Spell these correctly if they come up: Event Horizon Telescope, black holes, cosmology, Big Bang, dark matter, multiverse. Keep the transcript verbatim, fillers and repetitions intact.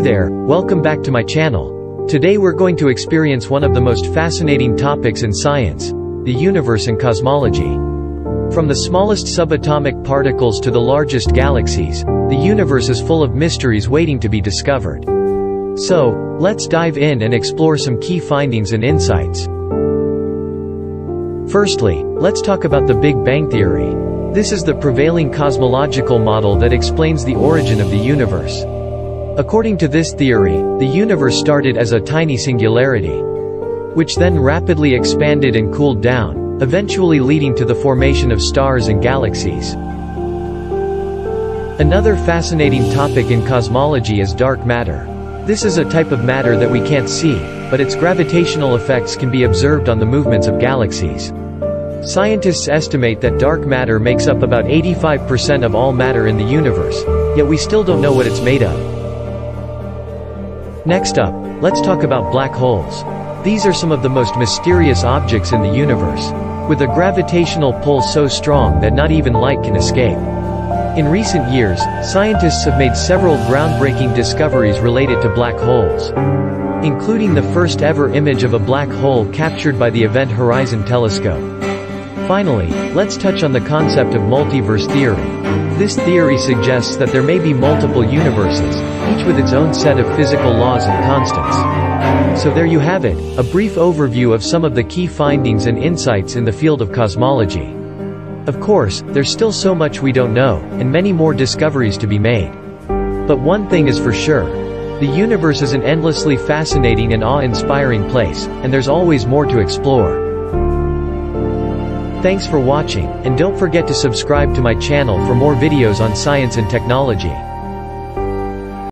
Hey there, welcome back to my channel. Today we're going to experience one of the most fascinating topics in science, the universe and cosmology. From the smallest subatomic particles to the largest galaxies, the universe is full of mysteries waiting to be discovered. So, let's dive in and explore some key findings and insights. Firstly, let's talk about the Big Bang Theory. This is the prevailing cosmological model that explains the origin of the universe. According to this theory, the universe started as a tiny singularity, which then rapidly expanded and cooled down, eventually leading to the formation of stars and galaxies. Another fascinating topic in cosmology is dark matter. This is a type of matter that we can't see, but its gravitational effects can be observed on the movements of galaxies. Scientists estimate that dark matter makes up about eighty-five percent of all matter in the universe, yet we still don't know what it's made of. Next up, let's talk about black holes. These are some of the most mysterious objects in the universe, with a gravitational pull so strong that not even light can escape. In recent years, scientists have made several groundbreaking discoveries related to black holes, including the first ever image of a black hole captured by the Event Horizon Telescope. Finally, let's touch on the concept of multiverse theory. This theory suggests that there may be multiple universes, each with its own set of physical laws and constants. So there you have it, a brief overview of some of the key findings and insights in the field of cosmology. Of course, there's still so much we don't know, and many more discoveries to be made. But one thing is for sure, the universe is an endlessly fascinating and awe-inspiring place, and there's always more to explore. Thanks for watching, and don't forget to subscribe to my channel for more videos on science and technology.